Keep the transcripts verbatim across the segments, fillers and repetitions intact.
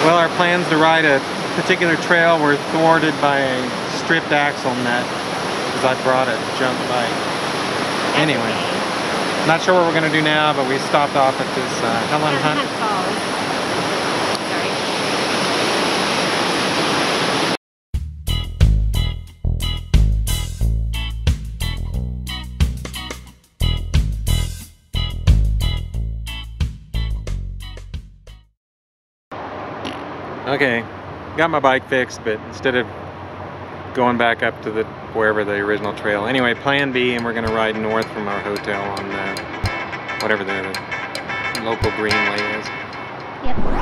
Well, our plans to ride a particular trail were thwarted by a stripped axle nut because I brought a junk bike. Anyway, not sure what we're going to do now, but we stopped off at this uh, Helen Hunt. Okay, got my bike fixed, but instead of going back up to the wherever the original trail, anyway, plan B, and we're gonna ride north from our hotel on the whatever the local greenway is. Yep.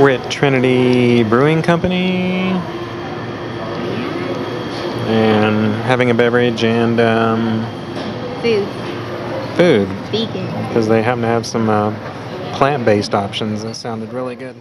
We're at Trinity Brewing Company and having a beverage and um, food. Food. Vegan. Because they happen to have some uh, plant-based options. That sounded really good.